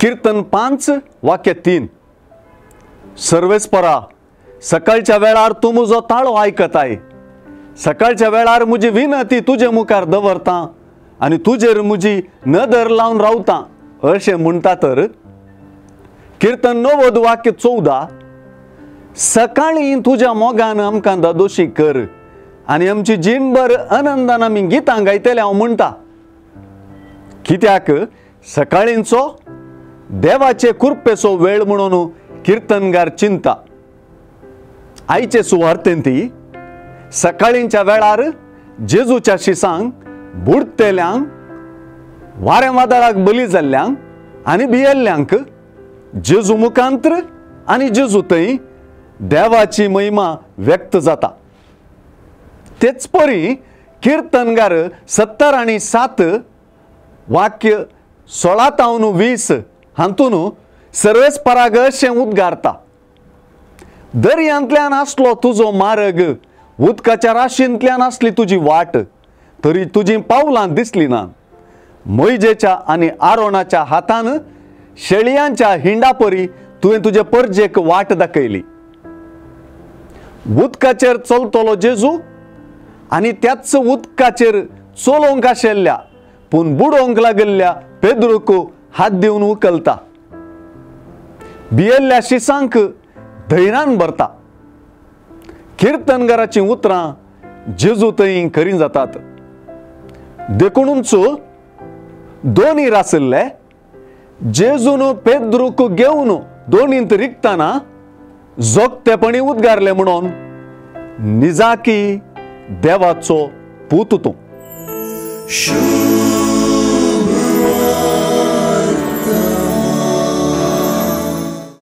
कीर्तन 5 वाक्य 3 सर्वेस्परा सकाळच्या वेळार तू मुझो ताळो ऐकताय सकाळच्या वेळार मुझी विनंती तुझे मुखार दवरता आणि तुझेर मुझी नदर लावून रावता असे म्हणता तर कीर्तन 9 वाक्य 14 सकाळी तुझ्या मोगान आमकां दादोशी कर आणि आमची जिणभर आनंदान आमी गीतां गायतले हांव म्हणटा कित्याक सकाळींचो देवाचे कुर्पेसो वेळ म्हणून कीर्तनगार चिंता आईचे सुवार्थेन ती सकाळींच्या वेळार जेजूच्या शिसांक बुडतेल्यांक वाऱ्या वादळाक बली जाल्ल्यांक आणि भियेल्ल्यांक जेजू मुखांतर आणि जेजू थंय देवाची महिमा व्यक्त जाता तेच परी कीर्तनगार 70 आणि 7 वाक्य 16 ते 20 हातून सर्वेस्पराग अशें उद्गारता दर्यांतल्यान आसलो तुझो मार्ग उदकाच्या राशींतल्यान आसली तुझी वाट तरी तुजी पावलां दिसली ना मोइजेच्या आनी आरोनाच्या हातान शेळयांच्या हिंडापरी तुवें तुजे परजेक वाट दाखयली उदकाचेर चलतलो जेजू आनी त्याच उदकाचेर चलोवंक आशिल्ल्या पूण बुडोवंक लागिल्ल्या पेद्रूक हात दिवन उखलता भियेल्ल्या शिसांक धैर्यान भरता कीर्तनगाराची उतरां जेजू थंय करीन जातात देखूनच दोनी रासिल्ले जेजून पेद्रूक घेवन दोनींत रिकताना जोगतेपणी उद्गारले म्हणून निजाकी देवाचो पूत तूं